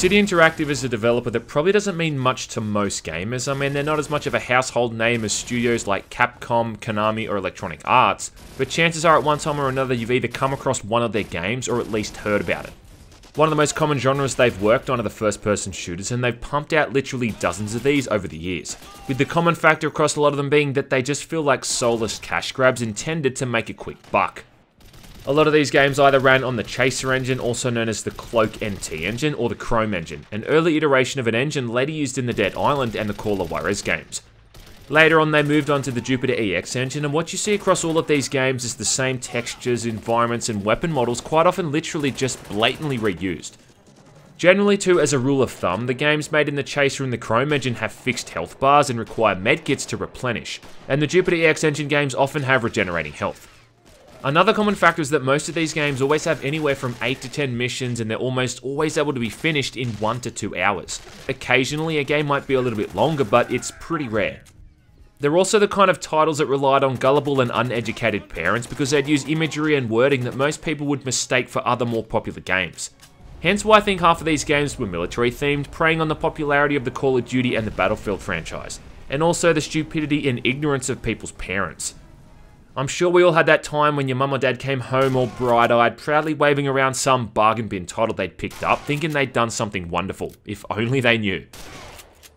City Interactive is a developer that probably doesn't mean much to most gamers. I mean, they're not as much of a household name as studios like Capcom, Konami, or Electronic Arts, but chances are at one time or another you've either come across one of their games or at least heard about it. One of the most common genres they've worked on are the first-person shooters, and they've pumped out literally dozens of these over the years, with the common factor across a lot of them being that they just feel like soulless cash grabs intended to make a quick buck. A lot of these games either ran on the Chaser engine, also known as the Cloak NT engine, or the Chrome engine, an early iteration of an engine later used in the Dead Island and the Call of Juarez games. Later on, they moved on to the Jupiter EX engine, and what you see across all of these games is the same textures, environments, and weapon models, quite often literally just blatantly reused. Generally too, as a rule of thumb, the games made in the Chaser and the Chrome engine have fixed health bars and require medkits to replenish, and the Jupiter EX engine games often have regenerating health. Another common factor is that most of these games always have anywhere from 8 to 10 missions, and they're almost always able to be finished in 1 to 2 hours. Occasionally, a game might be a little bit longer, but it's pretty rare. They're also the kind of titles that relied on gullible and uneducated parents because they'd use imagery and wording that most people would mistake for other more popular games. Hence why I think half of these games were military themed, preying on the popularity of the Call of Duty and the Battlefield franchise, and also the stupidity and ignorance of people's parents. I'm sure we all had that time when your mum or dad came home all bright-eyed, proudly waving around some bargain bin title they'd picked up, thinking they'd done something wonderful, if only they knew.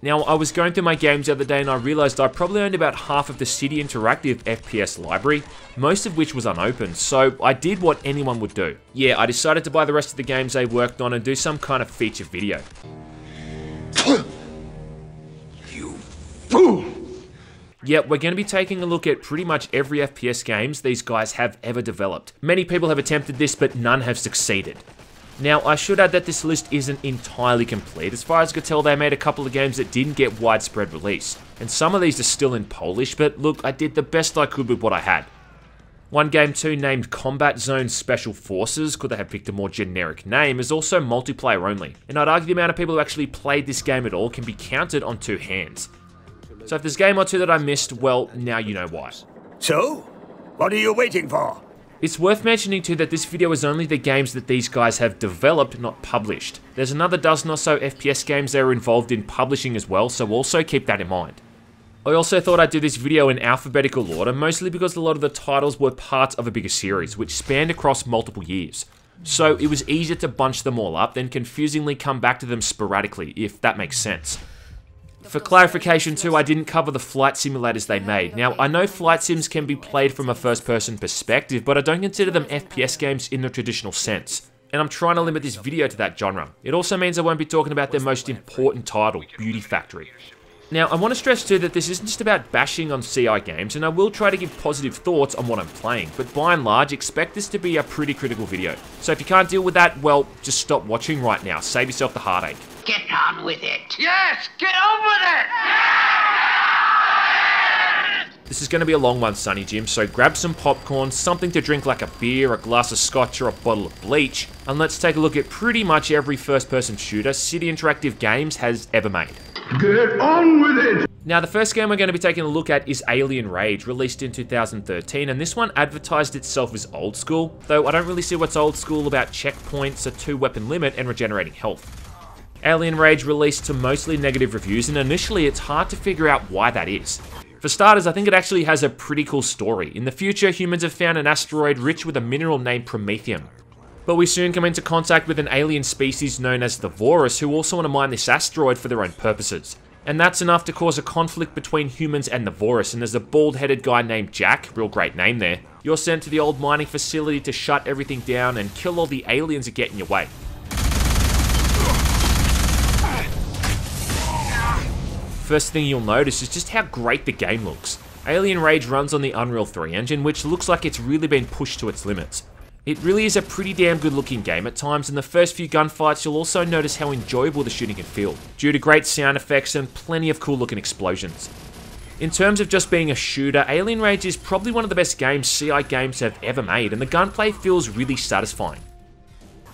Now, I was going through my games the other day and I realised I probably owned about half of the City Interactive FPS library, most of which was unopened, so I did what anyone would do. Yeah, I decided to buy the rest of the games they worked on and do some kind of feature video. You fool! Yep, we're going to be taking a look at pretty much every FPS games these guys have ever developed. Many people have attempted this, but none have succeeded. Now, I should add that this list isn't entirely complete. As far as I could tell, they made a couple of games that didn't get widespread release, and some of these are still in Polish, but look, I did the best I could with what I had. One game too, named Combat Zone Special Forces, could they have picked a more generic name, is also multiplayer only, and I'd argue the amount of people who actually played this game at all can be counted on two hands. So if there's a game or two that I missed, well, now you know why. So, what are you waiting for? It's worth mentioning too that this video is only the games that these guys have developed, not published. There's another dozen or so FPS games they were involved in publishing as well, so also keep that in mind. I also thought I'd do this video in alphabetical order, mostly because a lot of the titles were parts of a bigger series, which spanned across multiple years. So it was easier to bunch them all up, then confusingly come back to them sporadically, if that makes sense. For clarification too, I didn't cover the flight simulators they made. Now, I know flight sims can be played from a first-person perspective, but I don't consider them FPS games in the traditional sense. And I'm trying to limit this video to that genre. It also means I won't be talking about their most important title, Beauty Factory. Now, I want to stress too that this isn't just about bashing on CI games, and I will try to give positive thoughts on what I'm playing, but by and large, expect this to be a pretty critical video. So if you can't deal with that, well, just stop watching right now. Save yourself the heartache. Get on with it! Yes! Get on with it! Yes! This is going to be a long one, Sonny Jim, so grab some popcorn, something to drink like a beer, a glass of scotch, or a bottle of bleach, and let's take a look at pretty much every first-person shooter City Interactive Games has ever made. Get on with it! Now, the first game we're going to be taking a look at is Alien Rage, released in 2013, and this one advertised itself as old school, though I don't really see what's old school about checkpoints, a 2-weapon limit, and regenerating health. Alien Rage released to mostly negative reviews, and initially it's hard to figure out why that is. For starters, I think it actually has a pretty cool story. In the future, humans have found an asteroid rich with a mineral named promethium. But we soon come into contact with an alien species known as the Vorus, who also want to mine this asteroid for their own purposes. And that's enough to cause a conflict between humans and the Vorus, and there's a bald-headed guy named Jack, real great name there. You're sent to the old mining facility to shut everything down and kill all the aliens that get in your way. First thing you'll notice is just how great the game looks. Alien Rage runs on the Unreal 3 engine, which looks like it's really been pushed to its limits. It really is a pretty damn good looking game at times, and the first few gunfights you'll also notice how enjoyable the shooting can feel, due to great sound effects and plenty of cool looking explosions. In terms of just being a shooter, Alien Rage is probably one of the best games CI Games have ever made, and the gunplay feels really satisfying.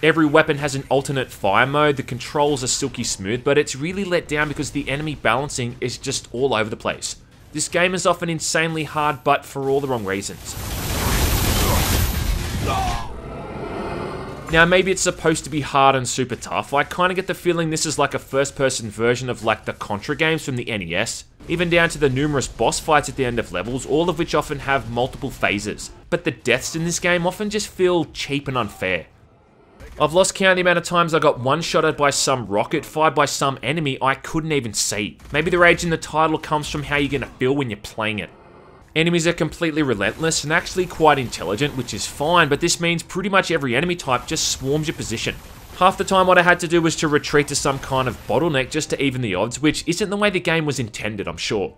Every weapon has an alternate fire mode, the controls are silky smooth, but it's really let down because the enemy balancing is just all over the place. This game is often insanely hard, but for all the wrong reasons. Now, maybe it's supposed to be hard and super tough. I kind of get the feeling this is like a first-person version of like the Contra games from the NES, even down to the numerous boss fights at the end of levels, all of which often have multiple phases. But the deaths in this game often just feel cheap and unfair. I've lost count the amount of times I got one-shotted by some rocket fired by some enemy I couldn't even see. Maybe the rage in the title comes from how you're going to feel when you're playing it. Enemies are completely relentless and actually quite intelligent, which is fine, but this means pretty much every enemy type just swarms your position. Half the time what I had to do was to retreat to some kind of bottleneck just to even the odds, which isn't the way the game was intended, I'm sure.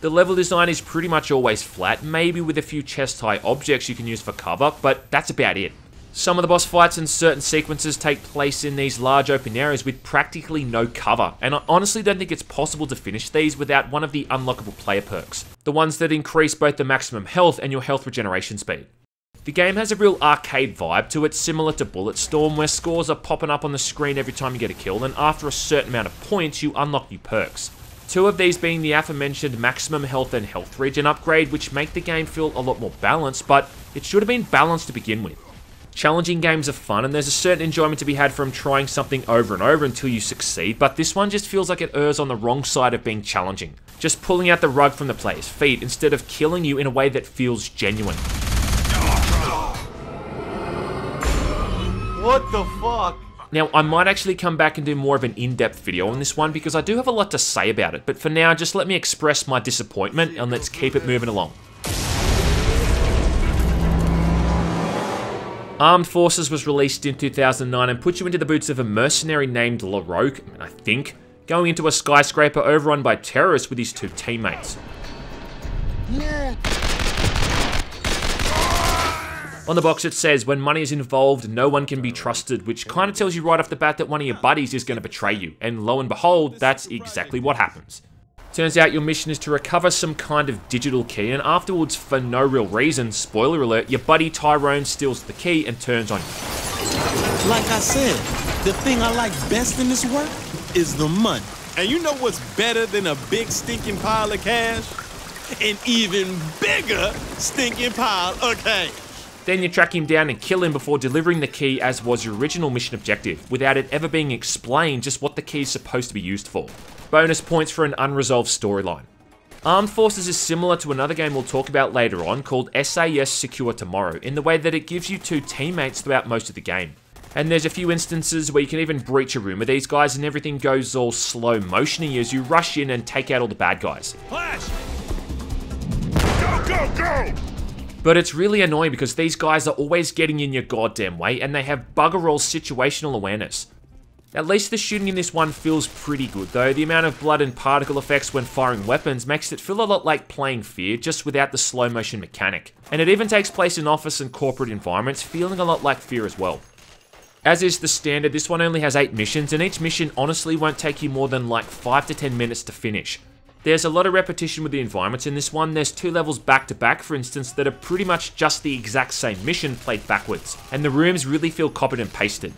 The level design is pretty much always flat, maybe with a few chest-high objects you can use for cover, but that's about it. Some of the boss fights and certain sequences take place in these large open areas with practically no cover, and I honestly don't think it's possible to finish these without one of the unlockable player perks, the ones that increase both the maximum health and your health regeneration speed. The game has a real arcade vibe to it, similar to Bulletstorm, where scores are popping up on the screen every time you get a kill, and after a certain amount of points, you unlock new perks. Two of these being the aforementioned maximum health and health regen upgrade, which make the game feel a lot more balanced, but it should have been balanced to begin with. Challenging games are fun, and there's a certain enjoyment to be had from trying something over and over until you succeed, but this one just feels like it errs on the wrong side of being challenging, just pulling out the rug from the player's feet instead of killing you in a way that feels genuine. What the fuck? Now, I might actually come back and do more of an in-depth video on this one because I do have a lot to say about it, but for now, just let me express my disappointment and let's keep it moving along. Armed Forces was released in 2009 and put you into the boots of a mercenary named LaRoque, I think, going into a skyscraper overrun by terrorists with his two teammates. Yeah. On the box it says, when money is involved, no one can be trusted, which kind of tells you right off the bat that one of your buddies is going to betray you, and lo and behold, that's exactly what happens. Turns out your mission is to recover some kind of digital key, and afterwards, for no real reason, spoiler alert, your buddy Tyrone steals the key and turns on you. Like I said, the thing I like best in this work is the money. And you know what's better than a big stinking pile of cash? An even bigger stinking pile of cash. Then you track him down and kill him before delivering the key as was your original mission objective, without it ever being explained just what the key is supposed to be used for. Bonus points for an unresolved storyline. Armed Forces is similar to another game we'll talk about later on called SAS Secure Tomorrow in the way that it gives you two teammates throughout most of the game. And there's a few instances where you can even breach a room with these guys and everything goes all slow motiony as you rush in and take out all the bad guys. Flash! Go, go, go! But it's really annoying because these guys are always getting in your goddamn way and they have bugger all situational awareness. At least the shooting in this one feels pretty good though. The amount of blood and particle effects when firing weapons makes it feel a lot like playing Fear, just without the slow motion mechanic. And it even takes place in office and corporate environments, feeling a lot like Fear as well. As is the standard, this one only has 8 missions, and each mission honestly won't take you more than like 5 to 10 minutes to finish. There's a lot of repetition with the environments in this one. There's 2 levels back to back, for instance, that are pretty much just the exact same mission played backwards, and the rooms really feel copied and pasted.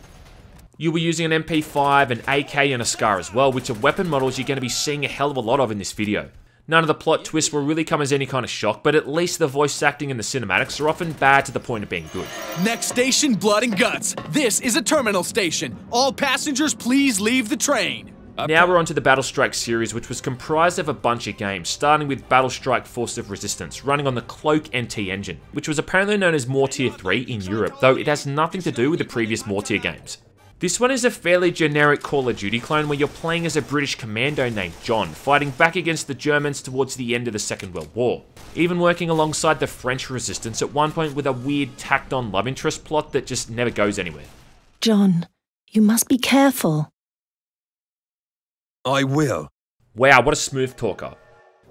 You'll be using an MP5, an AK and a SCAR as well, which are weapon models you're going to be seeing a hell of a lot of in this video. None of the plot twists will really come as any kind of shock, but at least the voice acting and the cinematics are often bad to the point of being good. Next station, blood and guts. This is a terminal station. All passengers please leave the train. Now we're on to the Battlestrike series, which was comprised of a bunch of games, starting with Battlestrike Force of Resistance, running on the Cloak NT engine, which was apparently known as More Tier 3 in Europe, though it has nothing to do with the previous More Tier games. This one is a fairly generic Call of Duty clone where you're playing as a British commando named John, fighting back against the Germans towards the end of the Second World War, even working alongside the French resistance at one point with a weird tacked-on love interest plot that just never goes anywhere. John, you must be careful. I will. Wow, what a smooth talker.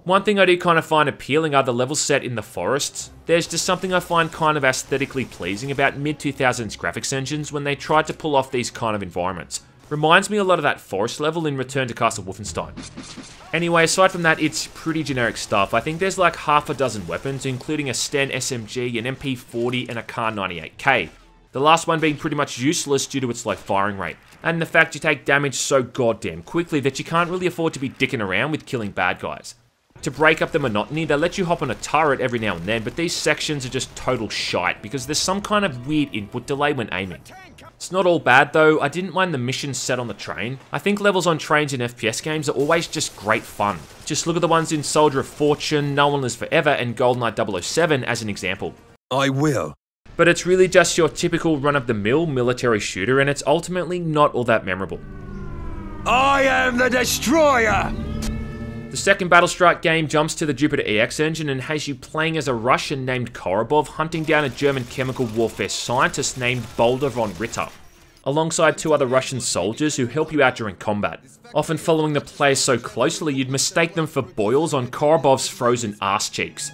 One thing I do kind of find appealing are the levels set in the forests. There's just something I find kind of aesthetically pleasing about mid-2000s graphics engines when they tried to pull off these kind of environments. Reminds me a lot of that forest level in Return to Castle Wolfenstein. Anyway, aside from that, it's pretty generic stuff. I think there's like half a dozen weapons, including a Sten SMG, an MP40 and a Kar 98K. The last one being pretty much useless due to its low firing rate, and the fact you take damage so goddamn quickly that you can't really afford to be dicking around with killing bad guys. To break up the monotony, they let you hop on a turret every now and then, but these sections are just total shite because there's some kind of weird input delay when aiming. It's not all bad though. I didn't mind the missions set on the train. I think levels on trains in FPS games are always just great fun. Just look at the ones in Soldier of Fortune, No One Lives Forever, and GoldenEye 007 as an example. I will. But it's really just your typical run-of-the-mill military shooter, and it's ultimately not all that memorable. I am the Destroyer! The second Battlestrike game jumps to the Jupiter EX engine and has you playing as a Russian named Korobov hunting down a German chemical warfare scientist named Boulder von Ritter, alongside two other Russian soldiers who help you out during combat. Often following the player so closely you'd mistake them for boils on Korobov's frozen ass cheeks.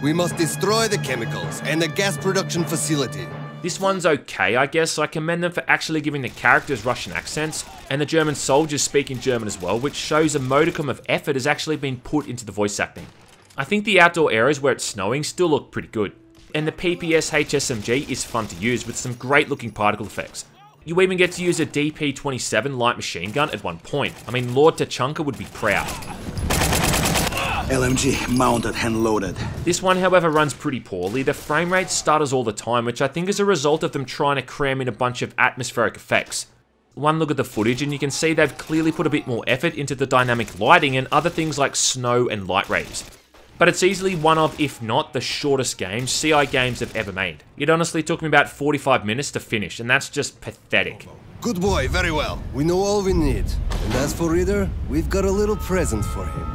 We must destroy the chemicals and the gas production facility. This one's okay, I guess. I commend them for actually giving the characters Russian accents, and the German soldiers speak in German as well, which shows a modicum of effort has actually been put into the voice acting. I think the outdoor areas where it's snowing still look pretty good, and the PPS HSMG is fun to use with some great looking particle effects. You even get to use a DP-27 light machine gun at one point. I mean, Lord Tachanka would be proud. LMG mounted hand loaded. This one, however, runs pretty poorly. The frame rate stutters all the time, which I think is a result of them trying to cram in a bunch of atmospheric effects. One look at the footage and you can see they've clearly put a bit more effort into the dynamic lighting and other things like snow and light rays. But it's easily one of, if not the shortest game CI games have ever made. It honestly took me about 45 minutes to finish, and that's just pathetic. Good boy, very well. We know all we need. And as for Reader, we've got a little present for him.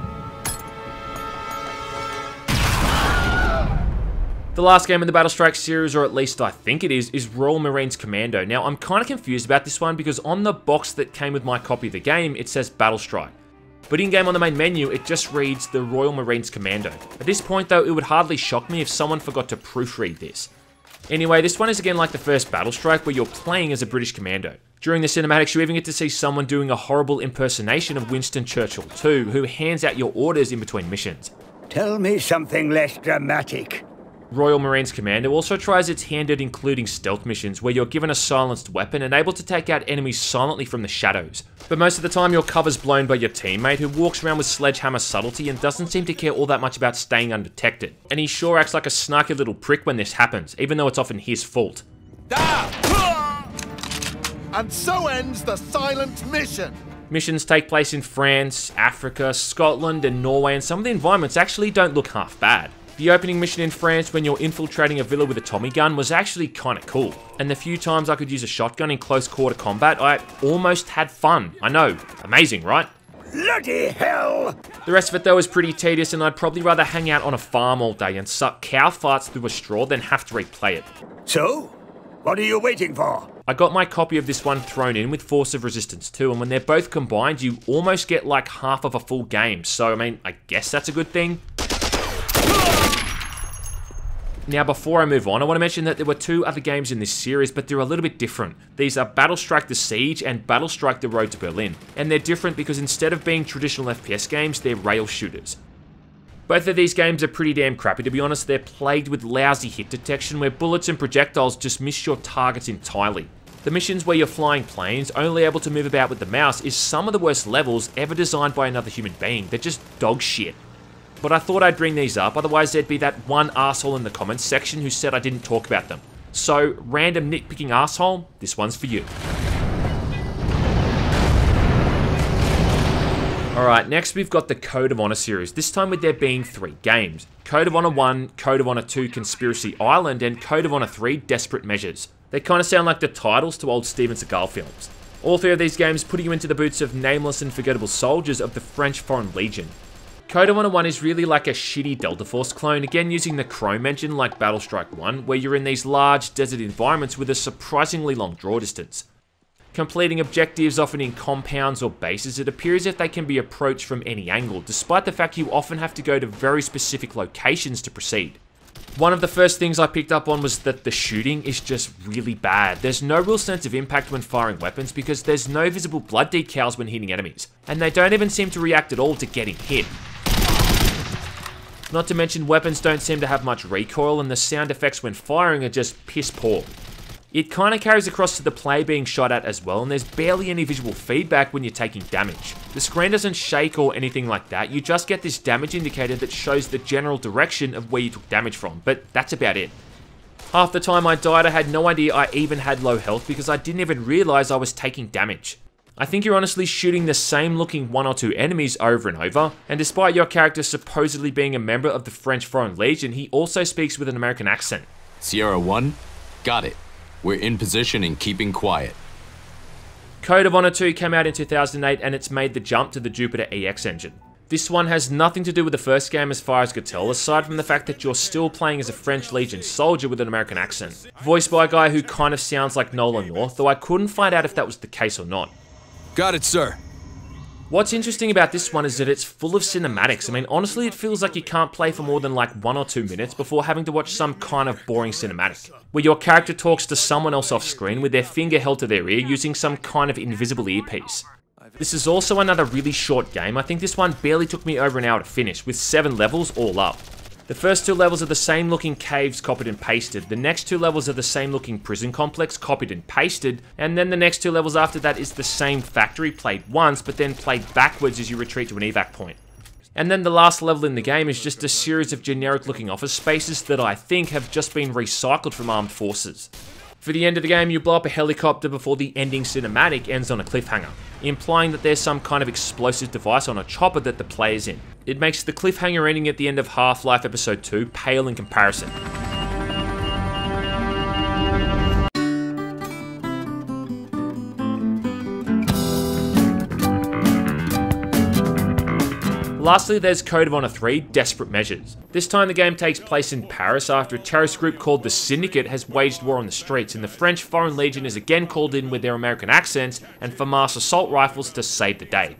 The last game in the Battlestrike series, or at least I think it is Royal Marines Commando. Now, I'm kind of confused about this one because on the box that came with my copy of the game, it says Battlestrike. But in-game on the main menu, it just reads the Royal Marines Commando. At this point though, it would hardly shock me if someone forgot to proofread this. Anyway, this one is again like the first Battlestrike where you're playing as a British commando. During the cinematics, you even get to see someone doing a horrible impersonation of Winston Churchill too, who hands out your orders in between missions. Tell me something less dramatic. Royal Marines Commando also tries its hand at including stealth missions, where you're given a silenced weapon and able to take out enemies silently from the shadows. But most of the time your cover's blown by your teammate, who walks around with sledgehammer subtlety and doesn't seem to care all that much about staying undetected. And he sure acts like a snarky little prick when this happens, even though it's often his fault. And so ends the silent mission! Missions take place in France, Africa, Scotland, and Norway, and some of the environments actually don't look half bad. The opening mission in France when you're infiltrating a villa with a Tommy gun was actually kinda cool, and the few times I could use a shotgun in close quarter combat, I almost had fun. I know, amazing, right? Bloody hell! The rest of it though is pretty tedious, and I'd probably rather hang out on a farm all day and suck cow farts through a straw than have to replay it. So, what are you waiting for? I got my copy of this one thrown in with Force of Resistance 2, and when they're both combined, you almost get like half of a full game, so I mean, I guess that's a good thing. Now, before I move on, I want to mention that there were two other games in this series, but they're a little bit different. These are Battlestrike The Siege and Battlestrike The Road to Berlin. And they're different because instead of being traditional FPS games, they're rail shooters. Both of these games are pretty damn crappy, to be honest. They're plagued with lousy hit detection, where bullets and projectiles just miss your targets entirely. The missions where you're flying planes, only able to move about with the mouse, is some of the worst levels ever designed by another human being. They're just dog shit. But I thought I'd bring these up, otherwise there'd be that one asshole in the comments section who said I didn't talk about them. So, random nitpicking asshole, this one's for you. Alright, next we've got the Code of Honor series, this time with there being three games. Code of Honor 1, Code of Honor 2 Conspiracy Island, and Code of Honor 3 Desperate Measures. They kind of sound like the titles to old Steven Seagal films. All three of these games putting you into the boots of nameless and forgettable soldiers of the French Foreign Legion. Code of Honor 1 is really like a shitty Delta Force clone, again using the Chrome engine like Battlestrike 1, where you're in these large desert environments with a surprisingly long draw distance. Completing objectives often in compounds or bases, it appears that they can be approached from any angle, despite the fact you often have to go to very specific locations to proceed. One of the first things I picked up on was that the shooting is just really bad. There's no real sense of impact when firing weapons because there's no visible blood decals when hitting enemies, and they don't even seem to react at all to getting hit. Not to mention, weapons don't seem to have much recoil, and the sound effects when firing are just piss poor. It kinda carries across to the player being shot at as well, and there's barely any visual feedback when you're taking damage. The screen doesn't shake or anything like that, you just get this damage indicator that shows the general direction of where you took damage from, but that's about it. Half the time I died, I had no idea I even had low health because I didn't even realize I was taking damage. I think you're honestly shooting the same looking one or two enemies over and over, and despite your character supposedly being a member of the French Foreign Legion, he also speaks with an American accent. Sierra 1, got it. We're in position and keeping quiet. Code of Honor 2 came out in 2008 and it's made the jump to the Jupiter EX engine. This one has nothing to do with the first game as far as I could tell, aside from the fact that you're still playing as a French Legion soldier with an American accent, voiced by a guy who kind of sounds like Nolan North, though I couldn't find out if that was the case or not. Got it, sir. What's interesting about this one is that it's full of cinematics. I mean, honestly, it feels like you can't play for more than like 1 or 2 minutes before having to watch some kind of boring cinematic, where your character talks to someone else off screen with their finger held to their ear using some kind of invisible earpiece. This is also another really short game. I think this one barely took me over an hour to finish, with 7 levels all up. The first 2 levels are the same looking caves copied and pasted, the next 2 levels are the same looking prison complex copied and pasted, and then the next 2 levels after that is the same factory played once but then played backwards as you retreat to an evac point. And then the last level in the game is just a series of generic looking office spaces that I think have just been recycled from Armed Forces. For the end of the game, you blow up a helicopter before the ending cinematic ends on a cliffhanger, implying that there's some kind of explosive device on a chopper that the player's in. It makes the cliffhanger ending at the end of Half-Life Episode 2 pale in comparison. Lastly, there's Code of Honor 3 Desperate Measures. This time the game takes place in Paris after a terrorist group called the Syndicate has waged war on the streets, and the French Foreign Legion is again called in with their American accents and FAMAS assault rifles to save the day.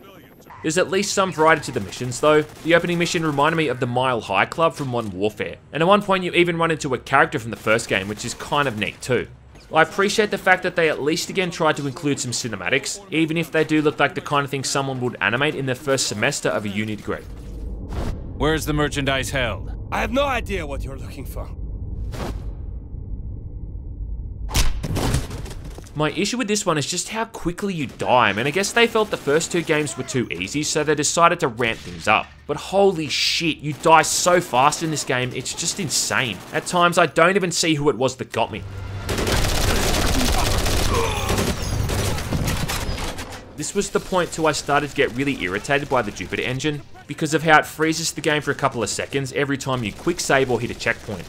There's at least some variety to the missions though. The opening mission reminded me of the Mile High Club from Modern Warfare, and at one point you even run into a character from the first game, which is kind of neat too. I appreciate the fact that they at least again tried to include some cinematics, even if they do look like the kind of thing someone would animate in their first semester of a uni degree. Where's the merchandise held? I have no idea what you're looking for. My issue with this one is just how quickly you die, and I guess they felt the first 2 games were too easy, so they decided to ramp things up. But holy shit, you die so fast in this game, it's just insane. At times, I don't even see who it was that got me. This was the point too I started to get really irritated by the Jupiter engine, because of how it freezes the game for a couple of seconds every time you quick save or hit a checkpoint,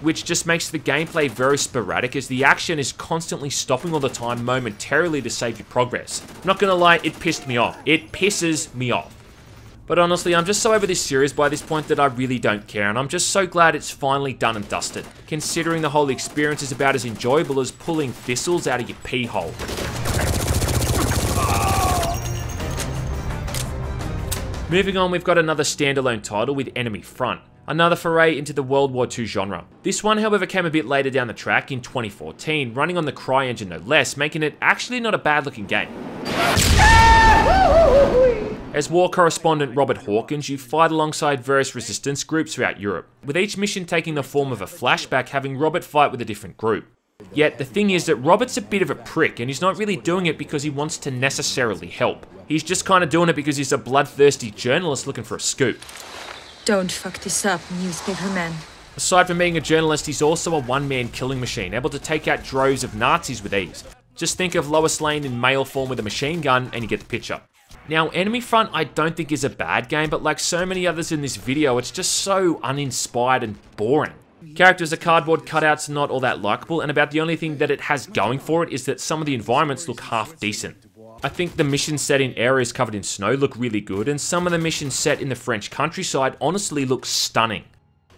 which just makes the gameplay very sporadic as the action is constantly stopping all the time momentarily to save your progress. Not gonna lie, it pissed me off. It pisses me off. But honestly, I'm just so over this series by this point that I really don't care, and I'm just so glad it's finally done and dusted, considering the whole experience is about as enjoyable as pulling thistles out of your pee hole. Moving on, we've got another standalone title with Enemy Front, another foray into the World War II genre. This one, however, came a bit later down the track in 2014, running on the CryEngine no less, making it actually not a bad looking game. As war correspondent Robert Hawkins, you fight alongside various resistance groups throughout Europe, with each mission taking the form of a flashback having Robert fight with a different group. Yet the thing is that Robert's a bit of a prick, and he's not really doing it because he wants to necessarily help. He's just kind of doing it because he's a bloodthirsty journalist looking for a scoop. Don't fuck this up, newspaper man. Aside from being a journalist, he's also a one-man killing machine, able to take out droves of Nazis with ease. Just think of Lois Lane in male form with a machine gun and you get the picture. Now, Enemy Front I don't think is a bad game, but like so many others in this video, it's just so uninspired and boring. Characters are cardboard cutouts, not all that likeable, and about the only thing that it has going for it is that some of the environments look half decent. I think the missions set in areas covered in snow look really good, and some of the missions set in the French countryside honestly look stunning.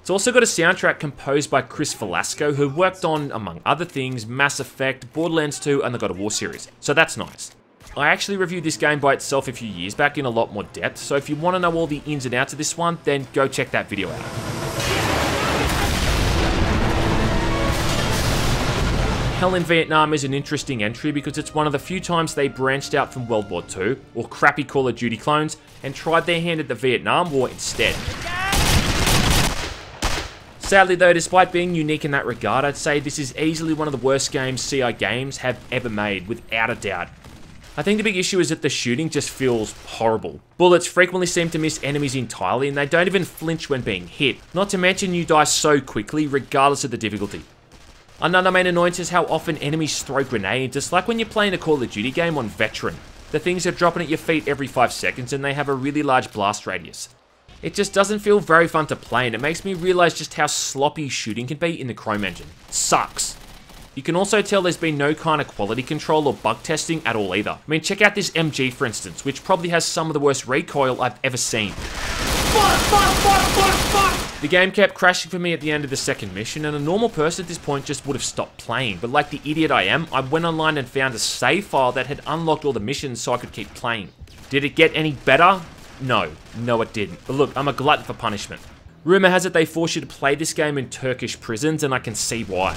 It's also got a soundtrack composed by Chris Velasco, who worked on, among other things, Mass Effect, Borderlands 2, and the God of War series, so that's nice. I actually reviewed this game by itself a few years back in a lot more depth, so if you want to know all the ins and outs of this one, then go check that video out. Hell in Vietnam is an interesting entry because it's one of the few times they branched out from World War II, or crappy Call of Duty clones, and tried their hand at the Vietnam War instead. Sadly though, despite being unique in that regard, I'd say this is easily one of the worst games CI Games have ever made, without a doubt. I think the big issue is that the shooting just feels horrible. Bullets frequently seem to miss enemies entirely, and they don't even flinch when being hit. Not to mention you die so quickly, regardless of the difficulty. Another main annoyance is how often enemies throw grenades. It's like when you're playing a Call of Duty game on Veteran. The things are dropping at your feet every 5 seconds and they have a really large blast radius. It just doesn't feel very fun to play, and it makes me realise just how sloppy shooting can be in the Chrome engine. It sucks. You can also tell there's been no kind of quality control or bug testing at all either. I mean, check out this MG for instance, which probably has some of the worst recoil I've ever seen. Fuck! The game kept crashing for me at the end of the second mission, and a normal person at this point just would have stopped playing, but like the idiot I am, I went online and found a save file that had unlocked all the missions so I could keep playing. Did it get any better? No, it didn't. But look, I'm a glutton for punishment. Rumor has it they force you to play this game in Turkish prisons, and I can see why.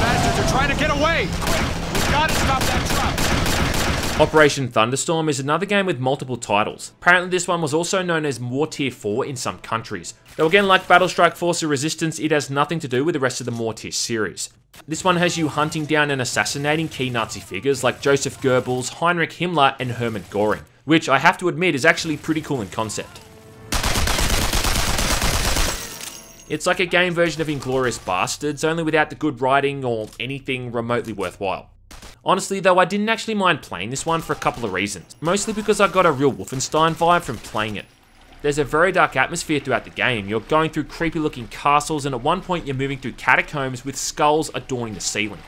Bastards are trying to get away! Quick, we've got to stop that truck! Operation Thunderstorm is another game with multiple titles. Apparently this one was also known as War Tier 4 in some countries. Though again, like Battlestrike Force of Resistance, it has nothing to do with the rest of the War Tier series. This one has you hunting down and assassinating key Nazi figures like Joseph Goebbels, Heinrich Himmler, and Hermann Göring, which I have to admit is actually pretty cool in concept. It's like a game version of Inglourious Bastards, only without the good writing or anything remotely worthwhile. Honestly though, I didn't actually mind playing this one for a couple of reasons, mostly because I got a real Wolfenstein vibe from playing it. There's a very dark atmosphere throughout the game, you're going through creepy looking castles, and at one point you're moving through catacombs with skulls adorning the ceiling.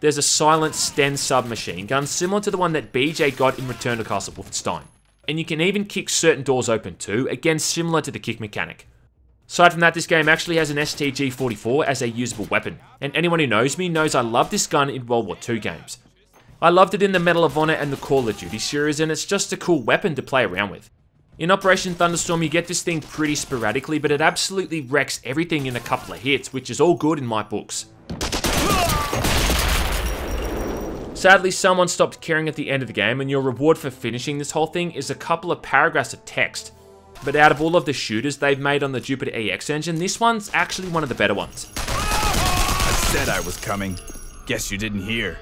There's a silent Sten submachine gun similar to the one that BJ got in Return to Castle Wolfenstein. And you can even kick certain doors open too, again similar to the kick mechanic. Aside from that, this game actually has an STG-44 as a usable weapon, and anyone who knows me knows I love this gun in World War II games. I loved it in the Medal of Honor and the Call of Duty series, and it's just a cool weapon to play around with. In Operation Thunderstorm you get this thing pretty sporadically, but it absolutely wrecks everything in a couple of hits, which is all good in my books. Sadly, someone stopped caring at the end of the game, and your reward for finishing this whole thing is a couple of paragraphs of text. But out of all of the shooters they've made on the Jupiter EX engine, this one's actually one of the better ones. I said I was coming. Guess you didn't hear.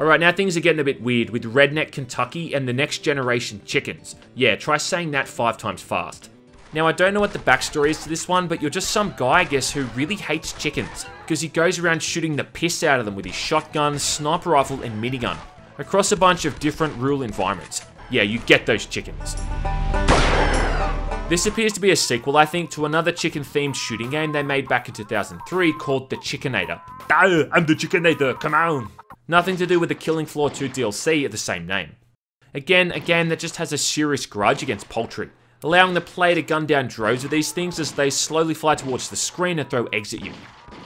Alright, now things are getting a bit weird with Redneck Kentucky and the next generation chickens. Yeah, try saying that 5 times fast. Now I don't know what the backstory is to this one, but you're just some guy I guess who really hates chickens, because he goes around shooting the piss out of them with his shotgun, sniper rifle and minigun, across a bunch of different rural environments. Yeah, you get those chickens. This appears to be a sequel I think to another chicken themed shooting game they made back in 2003 called The Chickenator. Oh, I'm the Chickenator, come on! Nothing to do with the Killing Floor 2 DLC of the same name. Again, a game that just has a serious grudge against poultry, allowing the player to gun down droves with these things as they slowly fly towards the screen and throw eggs at you.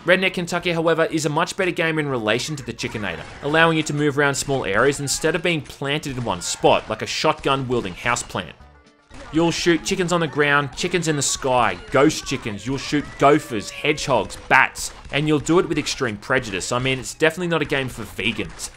Redneck Kentucky, however, is a much better game in relation to the Chickenator, allowing you to move around small areas instead of being planted in one spot like a shotgun-wielding houseplant. You'll shoot chickens on the ground, chickens in the sky, ghost chickens, you'll shoot gophers, hedgehogs, bats, and you'll do it with extreme prejudice. I mean, it's definitely not a game for vegans.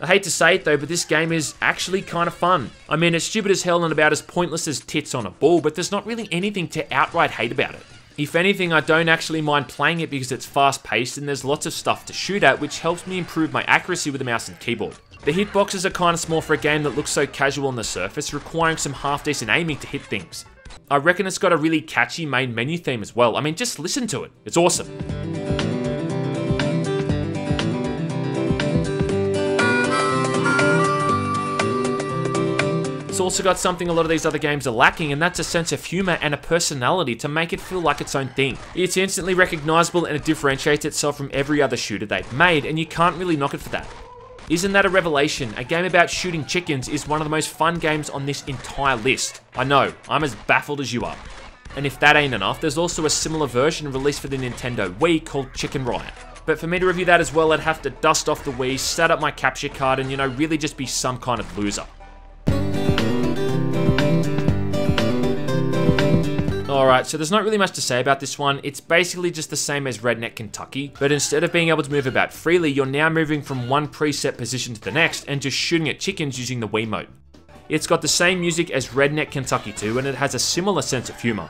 I hate to say it though, but this game is actually kind of fun. I mean, it's stupid as hell and about as pointless as tits on a ball, but there's not really anything to outright hate about it. If anything, I don't actually mind playing it because it's fast paced and there's lots of stuff to shoot at, which helps me improve my accuracy with the mouse and keyboard. The hitboxes are kind of small for a game that looks so casual on the surface, requiring some half-decent aiming to hit things. I reckon it's got a really catchy main menu theme as well. I mean, just listen to it. It's awesome. It's also got something a lot of these other games are lacking, and that's a sense of humour and a personality to make it feel like its own thing. It's instantly recognisable and it differentiates itself from every other shooter they've made, and you can't really knock it for that. Isn't that a revelation? A game about shooting chickens is one of the most fun games on this entire list. I know, I'm as baffled as you are. And if that ain't enough, there's also a similar version released for the Nintendo Wii called Chicken Riot. But for me to review that as well, I'd have to dust off the Wii, set up my capture card, and you know, really just be some kind of loser. Alright, so there's not really much to say about this one. It's basically just the same as Redneck Kentucky, but instead of being able to move about freely, you're now moving from one preset position to the next and just shooting at chickens using the Wiimote. It's got the same music as Redneck Kentucky 2, and it has a similar sense of humour.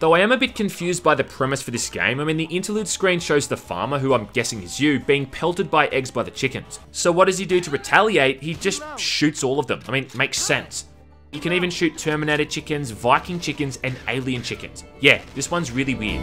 Though I am a bit confused by the premise for this game. I mean, the interlude screen shows the farmer, who I'm guessing is you, being pelted by eggs by the chickens. So what does he do to retaliate? He just shoots all of them. I mean, it makes sense. You can even shoot Terminator chickens, Viking chickens, and alien chickens. Yeah, this one's really weird.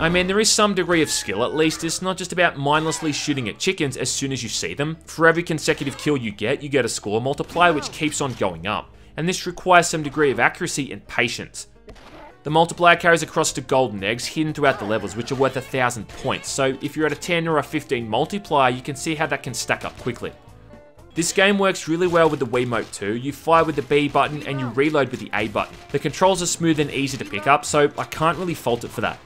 I mean, there is some degree of skill at least. It's not just about mindlessly shooting at chickens as soon as you see them. For every consecutive kill you get a score multiplier which keeps on going up. And this requires some degree of accuracy and patience. The multiplier carries across to golden eggs hidden throughout the levels, which are worth 1,000 points, so if you're at a 10 or a 15 multiplier, you can see how that can stack up quickly. This game works really well with the Wiimote too. You fire with the B button and you reload with the A button. The controls are smooth and easy to pick up, so I can't really fault it for that.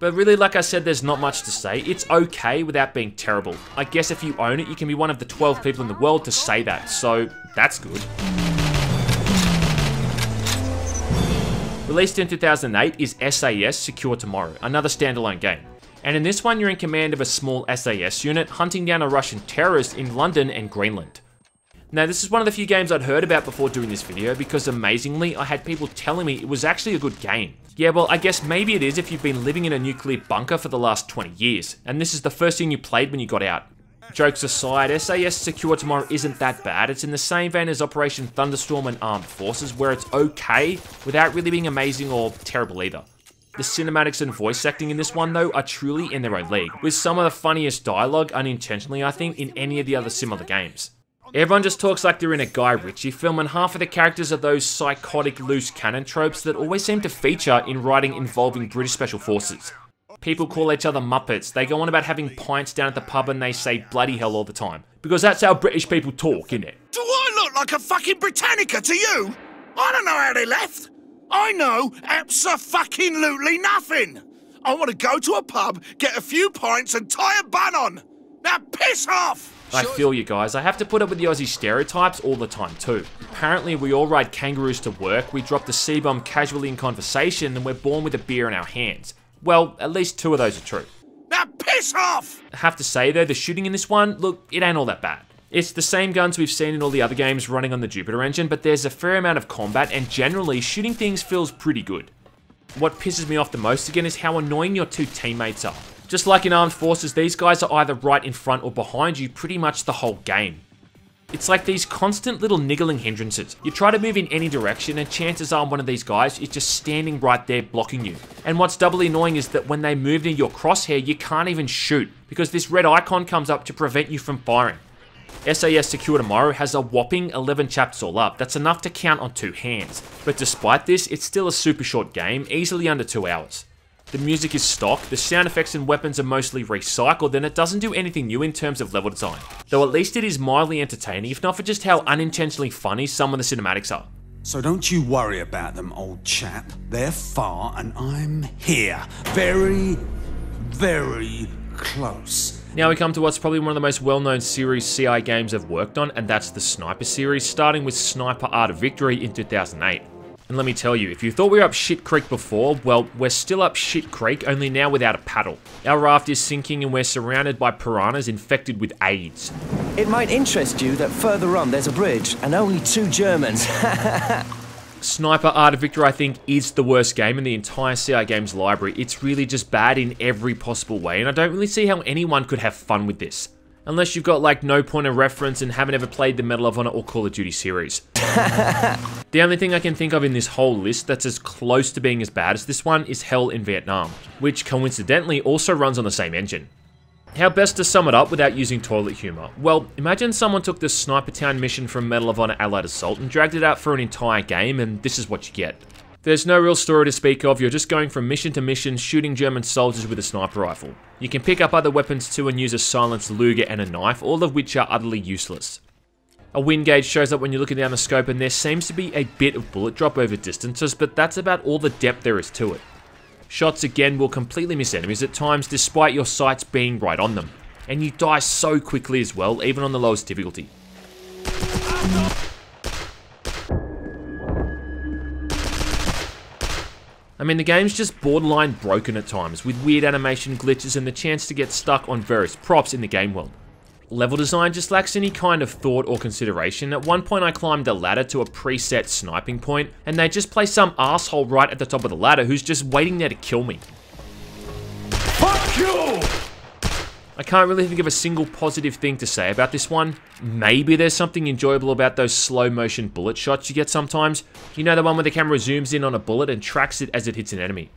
But really, like I said, there's not much to say. It's okay without being terrible. I guess if you own it, you can be one of the 12 people in the world to say that, so that's good. Released in 2008 is SAS Secure Tomorrow, another standalone game. And in this one, you're in command of a small SAS unit hunting down a Russian terrorist in London and Greenland. Now, this is one of the few games I'd heard about before doing this video because, amazingly, I had people telling me it was actually a good game. Yeah, well, I guess maybe it is if you've been living in a nuclear bunker for the last 20 years, and this is the first thing you played when you got out. Jokes aside, SAS Secure Tomorrow isn't that bad. It's in the same vein as Operation Thunderstorm and Armed Forces, where it's okay without really being amazing or terrible either. The cinematics and voice acting in this one, though, are truly in their own league, with some of the funniest dialogue, unintentionally I think, in any of the other similar games. Everyone just talks like they're in a Guy Ritchie film, and half of the characters are those psychotic loose cannon tropes that always seem to feature in writing involving British Special Forces. People call each other Muppets. They go on about having pints down at the pub and they say bloody hell all the time. Because that's how British people talk, innit? Do I look like a fucking Britannica to you? I don't know how they left. I know abso-fucking-lutely nothing. I want to go to a pub, get a few pints and tie a bun on. Now piss off! I feel you guys. I have to put up with the Aussie stereotypes all the time too. Apparently we all ride kangaroos to work, we drop the C-bomb casually in conversation, and we're born with a beer in our hands. Well, at least two of those are true. Now piss off! I have to say though, the shooting in this one, look, it ain't all that bad. It's the same guns we've seen in all the other games running on the Jupiter engine, but there's a fair amount of combat, and generally, shooting things feels pretty good. What pisses me off the most again is how annoying your two teammates are. Just like in Armed Forces, these guys are either right in front or behind you pretty much the whole game. It's like these constant little niggling hindrances. You try to move in any direction and chances are one of these guys is just standing right there blocking you. And what's doubly annoying is that when they move near your crosshair, you can't even shoot because this red icon comes up to prevent you from firing. SAS Secure Tomorrow has a whopping 11 chapters all up. That's enough to count on two hands. But despite this, it's still a super short game, easily under 2 hours. The music is stock, the sound effects and weapons are mostly recycled, and it doesn't do anything new in terms of level design. Though at least it is mildly entertaining, if not for just how unintentionally funny some of the cinematics are. So don't you worry about them, old chap. They're far and I'm here. Very, very close. Now we come to what's probably one of the most well-known series CI games I've worked on, and that's the Sniper series, starting with Sniper Art of Victory in 2008. And let me tell you, if you thought we were up shit creek before, well, we're still up shit creek, only now without a paddle. Our raft is sinking and we're surrounded by piranhas infected with AIDS. It might interest you that further on there's a bridge, and only two Germans. Sniper Art of Victory, I think, is the worst game in the entire CI Games library. It's really just bad in every possible way, and I don't really see how anyone could have fun with this. Unless you've got like no point of reference and haven't ever played the Medal of Honor or Call of Duty series. The only thing I can think of in this whole list that's as close to being as bad as this one is Hell in Vietnam, which coincidentally also runs on the same engine. How best to sum it up without using toilet humor? Well, imagine someone took the Sniper Town mission from Medal of Honor Allied Assault and dragged it out for an entire game, and this is what you get. There's no real story to speak of, you're just going from mission to mission shooting German soldiers with a sniper rifle. You can pick up other weapons too and use a silenced Luger and a knife, all of which are utterly useless. A wind gauge shows up when you're looking down the scope and there seems to be a bit of bullet drop over distances, but that's about all the depth there is to it. Shots again will completely miss enemies at times despite your sights being right on them. And you die so quickly as well, even on the lowest difficulty. I mean, the game's just borderline broken at times, with weird animation glitches and the chance to get stuck on various props in the game world. Level design just lacks any kind of thought or consideration. At one point I climbed a ladder to a preset sniping point, and they just place some asshole right at the top of the ladder who's just waiting there to kill me. Fuck you! I can't really think of a single positive thing to say about this one. Maybe there's something enjoyable about those slow motion bullet shots you get sometimes. You know, the one where the camera zooms in on a bullet and tracks it as it hits an enemy.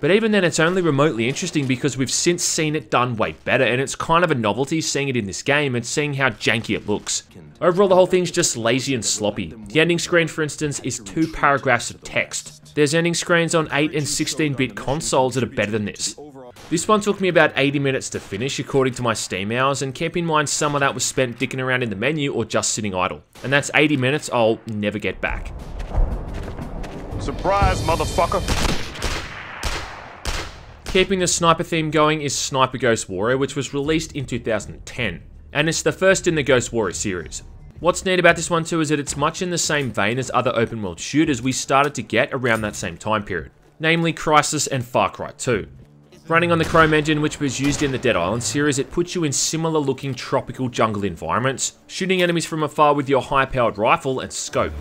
But even then, it's only remotely interesting because we've since seen it done way better, and it's kind of a novelty seeing it in this game and seeing how janky it looks. Overall, the whole thing's just lazy and sloppy. The ending screen, for instance, is 2 paragraphs of text. There's ending screens on 8 and 16-bit consoles that are better than this. This one took me about 80 minutes to finish, according to my Steam hours, and keep in mind some of that was spent dicking around in the menu or just sitting idle. And that's 80 minutes I'll never get back. Surprise, motherfucker! Keeping the sniper theme going is Sniper Ghost Warrior, which was released in 2010, and it's the first in the Ghost Warrior series. What's neat about this one too is that it's much in the same vein as other open world shooters we started to get around that same time period, namely Crysis and Far Cry 2. Running on the Chrome engine, which was used in the Dead Island series, it puts you in similar looking tropical jungle environments, shooting enemies from afar with your high powered rifle and scope.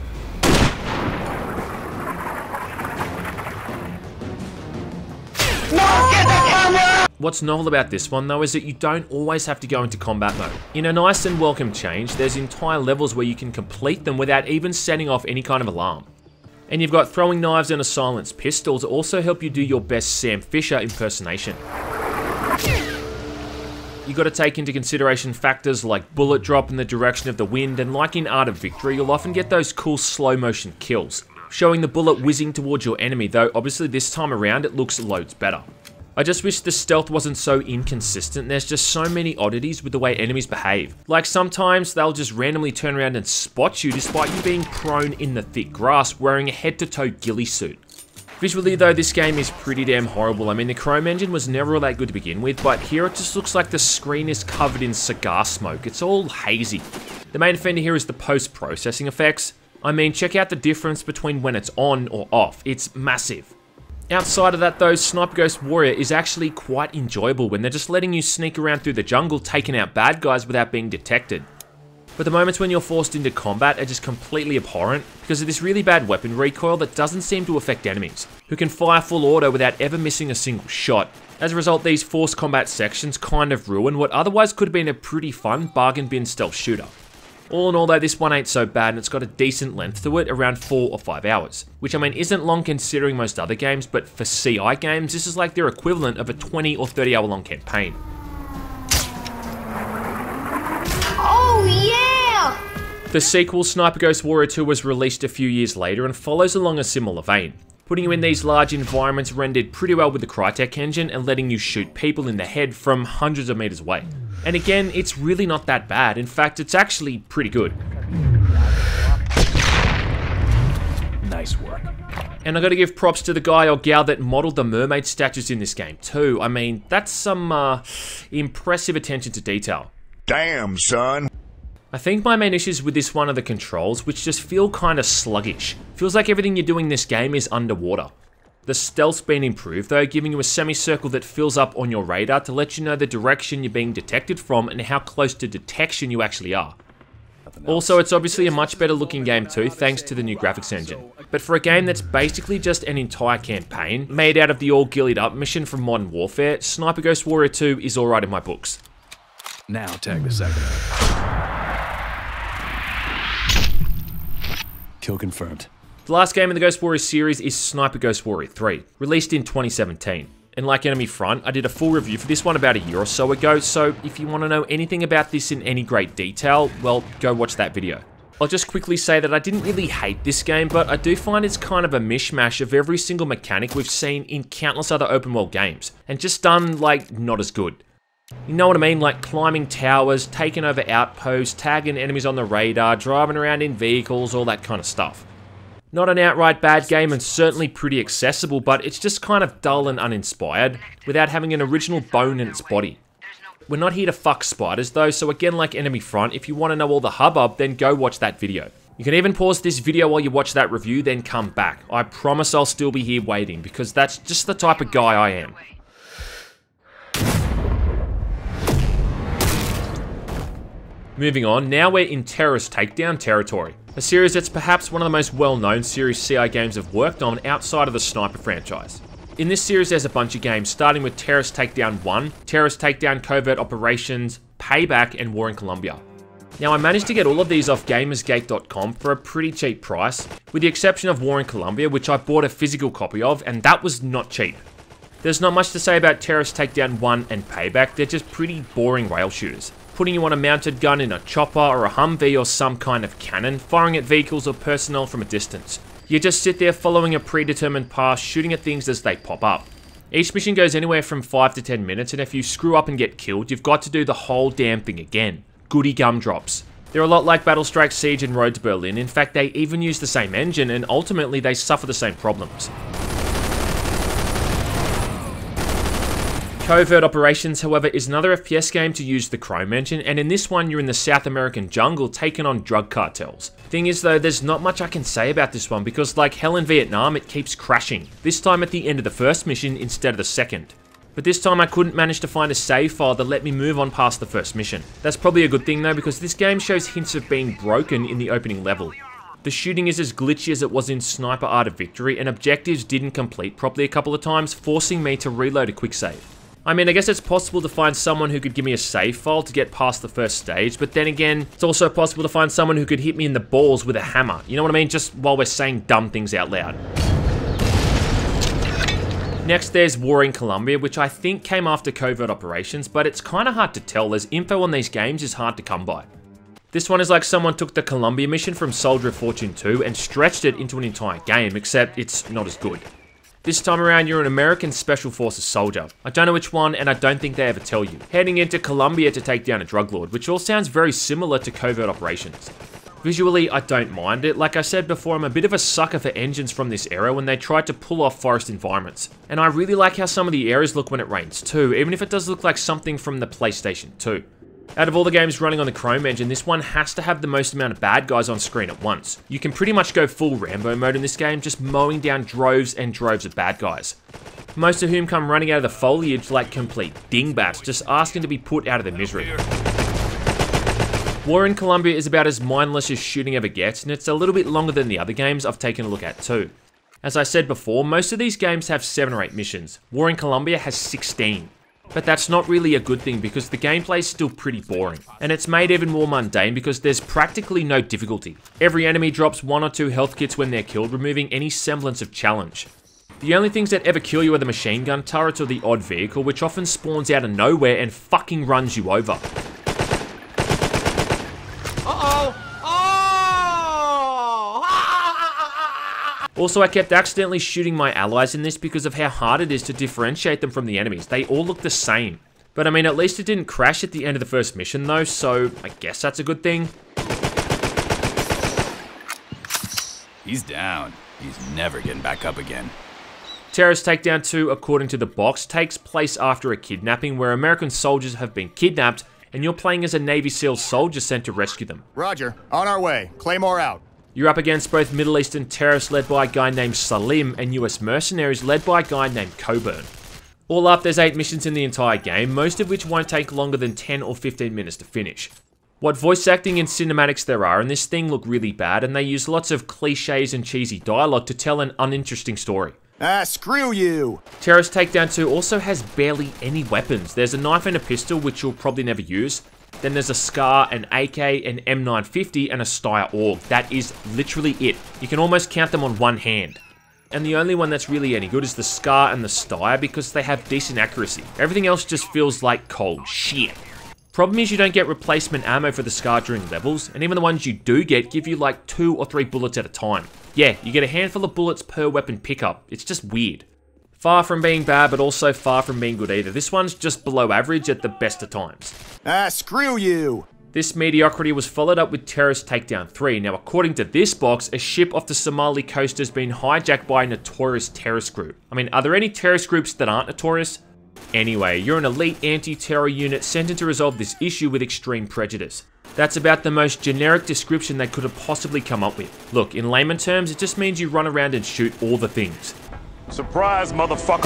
What's novel about this one though is that you don't always have to go into combat mode. In a nice and welcome change, there's entire levels where you can complete them without even setting off any kind of alarm. And you've got throwing knives and a silenced pistol to also help you do your best Sam Fisher impersonation. You've got to take into consideration factors like bullet drop and the direction of the wind, and like in Art of Victory, you'll often get those cool slow motion kills, showing the bullet whizzing towards your enemy, though obviously this time around it looks loads better. I just wish the stealth wasn't so inconsistent. There's just so many oddities with the way enemies behave. Like sometimes they'll just randomly turn around and spot you despite you being prone in the thick grass wearing a head-to-toe ghillie suit. Visually though, this game is pretty damn horrible. I mean, the Chrome engine was never all that good to begin with, but here it just looks like the screen is covered in cigar smoke. It's all hazy. The main offender here is the post-processing effects. I mean, check out the difference between when it's on or off. It's massive. Outside of that though, Sniper Ghost Warrior is actually quite enjoyable when they're just letting you sneak around through the jungle taking out bad guys without being detected. But the moments when you're forced into combat are just completely abhorrent because of this really bad weapon recoil that doesn't seem to affect enemies, who can fire full auto without ever missing a single shot. As a result, these forced combat sections kind of ruin what otherwise could have been a pretty fun bargain bin stealth shooter. All in all though, this one ain't so bad and it's got a decent length to it, around 4 or 5 hours. Which I mean isn't long considering most other games, but for CI games, this is like their equivalent of a 20 or 30 hour long campaign. Oh yeah! The sequel, Sniper Ghost Warrior 2, was released a few years later and follows along a similar vein, putting you in these large environments rendered pretty well with the Crytek engine and letting you shoot people in the head from hundreds of meters away. And again, it's really not that bad. In fact, it's actually pretty good. Nice work. And I gotta give props to the guy or gal that modeled the mermaid statues in this game too. I mean, that's some impressive attention to detail. Damn, son. I think my main issues with this one are the controls, which just feel kind of sluggish. Feels like everything you're doing in this game is underwater. The stealth's been improved though, giving you a semicircle that fills up on your radar to let you know the direction you're being detected from and how close to detection you actually are. Also, it's obviously a much better looking game too, thanks to the new graphics engine. But for a game that's basically just an entire campaign, made out of the all ghillied up mission from Modern Warfare, Sniper Ghost Warrior 2 is alright in my books. Now tag the second. Kill confirmed. The last game in the Ghost Warrior series is Sniper Ghost Warrior 3, released in 2017. And like Enemy Front, I did a full review for this one about a year or so ago, so if you want to know anything about this in any great detail, well, go watch that video. I'll just quickly say that I didn't really hate this game, but I do find it's kind of a mishmash of every single mechanic we've seen in countless other open world games, and just done, like, not as good. You know what I mean, like climbing towers, taking over outposts, tagging enemies on the radar, driving around in vehicles, all that kind of stuff. Not an outright bad game and certainly pretty accessible, but it's just kind of dull and uninspired, without having an original bone in its body. We're not here to fuck spiders though, so again like Enemy Front, if you want to know all the hubbub, then go watch that video. You can even pause this video while you watch that review, then come back. I promise I'll still be here waiting, because that's just the type of guy I am. Moving on, now we're in Terrorist Takedown territory. A series that's perhaps one of the most well-known series CI games I've worked on outside of the Sniper franchise. In this series there's a bunch of games, starting with Terrorist Takedown 1, Terrorist Takedown Covert Operations, Payback, and War in Colombia. Now I managed to get all of these off gamersgate.com for a pretty cheap price, with the exception of War in Colombia, which I bought a physical copy of, and that was not cheap. There's not much to say about Terrorist Takedown 1 and Payback, they're just pretty boring rail shooters. Putting you on a mounted gun in a chopper or a Humvee or some kind of cannon, firing at vehicles or personnel from a distance. You just sit there following a predetermined path, shooting at things as they pop up. Each mission goes anywhere from 5 to 10 minutes, and if you screw up and get killed, you've got to do the whole damn thing again. Goody gumdrops. They're a lot like Battlestrike Siege and Road to Berlin, in fact they even use the same engine, and ultimately they suffer the same problems. Covert Operations, however, is another FPS game to use the Chrome engine, and in this one you're in the South American jungle taking on drug cartels. Thing is though, there's not much I can say about this one because like Hell in Vietnam, it keeps crashing, this time at the end of the first mission instead of the second. But this time I couldn't manage to find a save file that let me move on past the first mission. That's probably a good thing though because this game shows hints of being broken in the opening level. The shooting is as glitchy as it was in Sniper Art of Victory, and objectives didn't complete properly a couple of times, forcing me to reload a quick save. I mean, I guess it's possible to find someone who could give me a save file to get past the first stage, but then again, it's also possible to find someone who could hit me in the balls with a hammer. You know what I mean? Just while we're saying dumb things out loud. Next, there's War in Colombia, which I think came after Covert Operations, but it's kind of hard to tell as info on these games is hard to come by. This one is like someone took the Colombia mission from Soldier of Fortune 2 and stretched it into an entire game, except it's not as good. This time around, you're an American Special Forces soldier. I don't know which one, and I don't think they ever tell you. Heading into Colombia to take down a drug lord, which all sounds very similar to Covert Operations. Visually, I don't mind it. Like I said before, I'm a bit of a sucker for engines from this era when they tried to pull off forest environments. And I really like how some of the areas look when it rains too, even if it does look like something from the PlayStation 2. Out of all the games running on the Chrome engine, this one has to have the most amount of bad guys on screen at once. You can pretty much go full Rambo mode in this game, just mowing down droves and droves of bad guys. Most of whom come running out of the foliage like complete dingbats, just asking to be put out of their misery. War in Colombia is about as mindless as shooting ever gets, and it's a little bit longer than the other games I've taken a look at too. As I said before, most of these games have 7 or 8 missions. War in Colombia has 16. But that's not really a good thing because the gameplay is still pretty boring, and it's made even more mundane because there's practically no difficulty. Every enemy drops 1 or 2 health kits when they're killed, removing any semblance of challenge. The only things that ever kill you are the machine gun turrets or the odd vehicle, which often spawns out of nowhere and fucking runs you over. Also, I kept accidentally shooting my allies in this because of how hard it is to differentiate them from the enemies. They all look the same. But I mean, at least it didn't crash at the end of the first mission though, so I guess that's a good thing. He's down. He's never getting back up again. Terrorist Takedown 2, according to the box, takes place after a kidnapping where American soldiers have been kidnapped and you're playing as a Navy SEAL soldier sent to rescue them. Roger. On our way. Claymore out. You're up against both Middle Eastern terrorists led by a guy named Salim and US mercenaries led by a guy named Coburn. All up, there's 8 missions in the entire game, most of which won't take longer than 10 or 15 minutes to finish. What voice acting and cinematics there are in this thing look really bad, and they use lots of cliches and cheesy dialogue to tell an uninteresting story. Ah, screw you! Terrorist Takedown 2 also has barely any weapons. There's a knife and a pistol, which you'll probably never use. Then there's a SCAR, an AK, an M950, and a Steyr AUG. That is literally it. You can almost count them on one hand. And the only one that's really any good is the SCAR and the Steyr because they have decent accuracy. Everything else just feels like cold shit. Problem is you don't get replacement ammo for the SCAR during levels, and even the ones you do get give you like 2 or 3 bullets at a time. Yeah, you get a handful of bullets per weapon pickup. It's just weird. Far from being bad, but also far from being good either. This one's just below average at the best of times. Ah, screw you! This mediocrity was followed up with Terrorist Takedown 3. Now, according to this box, a ship off the Somali coast has been hijacked by a notorious terrorist group. I mean, are there any terrorist groups that aren't notorious? Anyway, you're an elite anti-terror unit sent in to resolve this issue with extreme prejudice. That's about the most generic description they could have possibly come up with. Look, in layman terms, it just means you run around and shoot all the things. Surprise, motherfucker!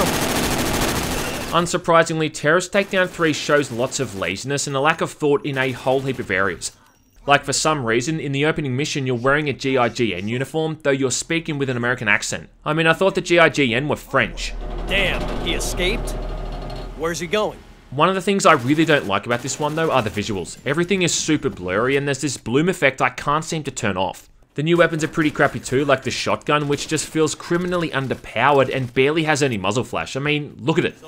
Unsurprisingly, Terrorist Takedown 3 shows lots of laziness and a lack of thought in a whole heap of areas. Like for some reason, in the opening mission you're wearing a GIGN uniform, though you're speaking with an American accent. I mean, I thought the GIGN were French. Damn, he escaped? Where's he going? One of the things I really don't like about this one though are the visuals. Everything is super blurry and there's this bloom effect I can't seem to turn off. The new weapons are pretty crappy too, like the shotgun, which just feels criminally underpowered and barely has any muzzle flash. I mean, look at it.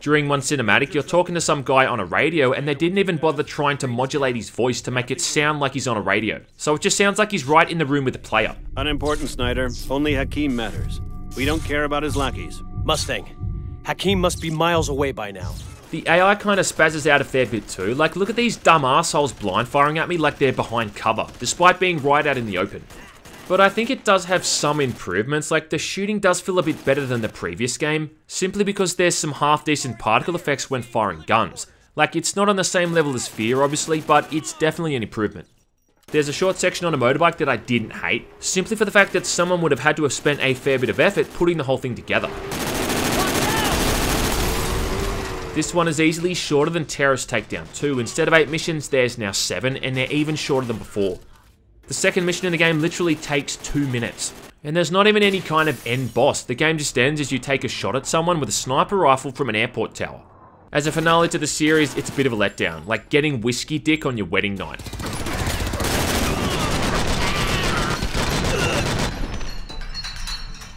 During one cinematic, you're talking to some guy on a radio, and they didn't even bother trying to modulate his voice to make it sound like he's on a radio. So it just sounds like he's right in the room with the player. Unimportant, Snyder. Only Hakim matters. We don't care about his lackeys. Mustang. Hakim must be miles away by now. The AI kind of spazzes out a fair bit too. Like, look at these dumb assholes blind firing at me like they're behind cover, despite being right out in the open. But I think it does have some improvements, like the shooting does feel a bit better than the previous game, simply because there's some half-decent particle effects when firing guns. Like, it's not on the same level as Fear, obviously, but it's definitely an improvement. There's a short section on a motorbike that I didn't hate, simply for the fact that someone would have had to have spent a fair bit of effort putting the whole thing together. This one is easily shorter than Terrorist Takedown 2. Instead of 8 missions, there's now 7, and they're even shorter than before. The second mission in the game literally takes 2 minutes. And there's not even any kind of end boss. The game just ends as you take a shot at someone with a sniper rifle from an airport tower. As a finale to the series, it's a bit of a letdown, like getting whiskey dick on your wedding night.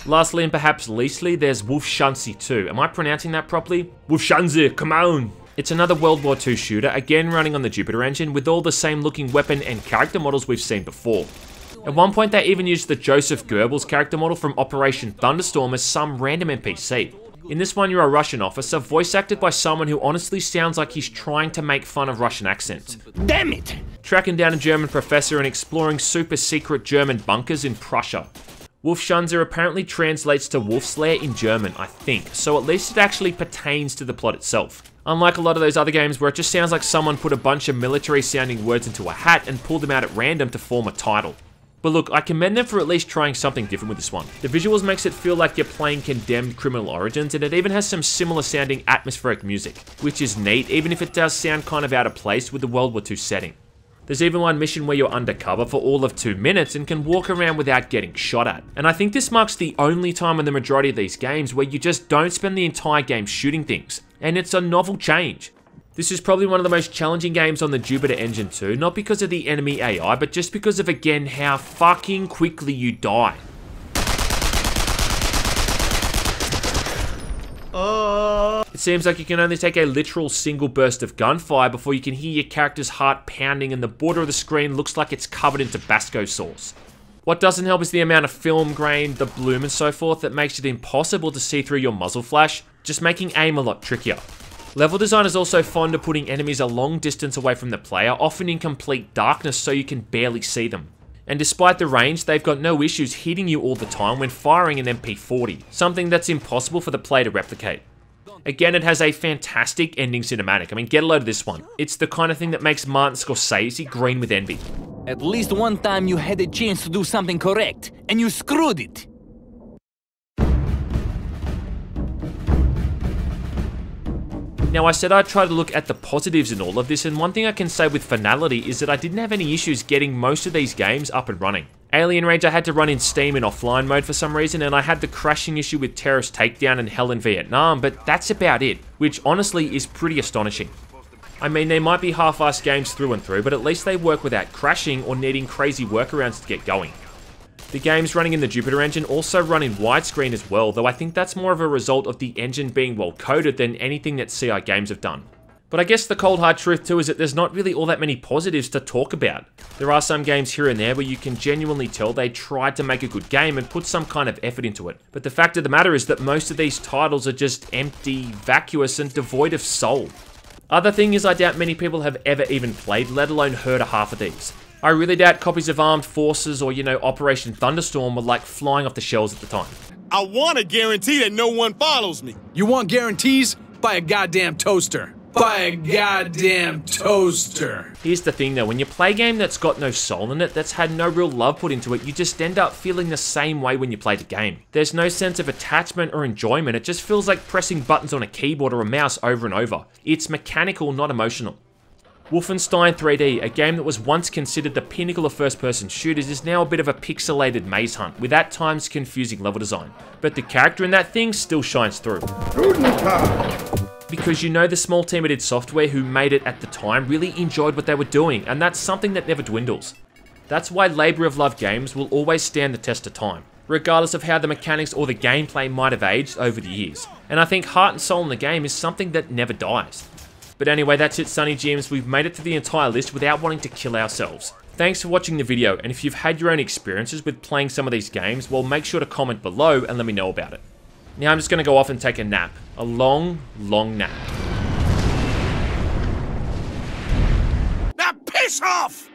Lastly, and perhaps leastly, there's Wolfenstein 2. Am I pronouncing that properly? Wolfenstein, come on! It's another World War II shooter, again running on the Jupiter engine, with all the same looking weapon and character models we've seen before. At one point they even used the Joseph Goebbels character model from Operation Thunderstorm as some random NPC. In this one you're a Russian officer, voice acted by someone who honestly sounds like he's trying to make fun of Russian accents. Damn it! Tracking down a German professor and exploring super secret German bunkers in Prussia. Wolfenstein apparently translates to Wolf's Lair in German, I think, so at least it actually pertains to the plot itself. Unlike a lot of those other games where it just sounds like someone put a bunch of military sounding words into a hat and pulled them out at random to form a title. But look, I commend them for at least trying something different with this one. The visuals makes it feel like you're playing Condemned Criminal Origins, and it even has some similar sounding atmospheric music, which is neat, even if it does sound kind of out of place with the World War II setting. There's even one mission where you're undercover for all of 2 minutes and can walk around without getting shot at. And I think this marks the only time in the majority of these games where you just don't spend the entire game shooting things. And it's a novel change. This is probably one of the most challenging games on the Jupiter engine too, not because of the enemy AI, but just because of, again, how fucking quickly you die. It seems like you can only take a literal single burst of gunfire before you can hear your character's heart pounding and the border of the screen looks like it's covered in Tabasco sauce. What doesn't help is the amount of film grain, the bloom and so forth that makes it impossible to see through your muzzle flash, just making aim a lot trickier. Level design is also fond of putting enemies a long distance away from the player, often in complete darkness so you can barely see them. And despite the range, they've got no issues hitting you all the time when firing an MP40, something that's impossible for the player to replicate. Again, it has a fantastic ending cinematic. I mean, get a load of this one. It's the kind of thing that makes Martin Scorsese green with envy. At least one time you had a chance to do something correct, and you screwed it. Now, I said I'd try to look at the positives in all of this, and one thing I can say with finality is that I didn't have any issues getting most of these games up and running. Alien Rage I had to run in Steam in offline mode for some reason, and I had the crashing issue with Terrorist Takedown and Hell in Vietnam, but that's about it, which honestly is pretty astonishing. I mean, they might be half-assed games through and through, but at least they work without crashing or needing crazy workarounds to get going. The games running in the Jupiter engine also run in widescreen as well, though I think that's more of a result of the engine being well coded than anything that CI Games have done. But I guess the cold hard truth too is that there's not really all that many positives to talk about. There are some games here and there where you can genuinely tell they tried to make a good game and put some kind of effort into it. But the fact of the matter is that most of these titles are just empty, vacuous, and devoid of soul. Other thing is I doubt many people have ever even played, let alone heard of half of these. I really doubt copies of Armed Forces or, you know, Operation Thunderstorm were like flying off the shelves at the time. I want a guarantee that no one follows me. You want guarantees? Buy a goddamn toaster. Buy a goddamn toaster. Here's the thing though, when you play a game that's got no soul in it, that's had no real love put into it, you just end up feeling the same way when you play the game. There's no sense of attachment or enjoyment, it just feels like pressing buttons on a keyboard or a mouse over and over. It's mechanical, not emotional. Wolfenstein 3D, a game that was once considered the pinnacle of first-person shooters, is now a bit of a pixelated maze hunt, with at times confusing level design. But the character in that thing still shines through. because you know the small team at id Software who made it at the time really enjoyed what they were doing, and that's something that never dwindles. That's why Labour of Love games will always stand the test of time, regardless of how the mechanics or the gameplay might have aged over the years. And I think heart and soul in the game is something that never dies. But anyway, that's it, Sunny Gems. We've made it through the entire list without wanting to kill ourselves. Thanks for watching the video, and if you've had your own experiences with playing some of these games, well, make sure to comment below and let me know about it. Now I'm just going to go off and take a nap. A long, long nap. Now piss off!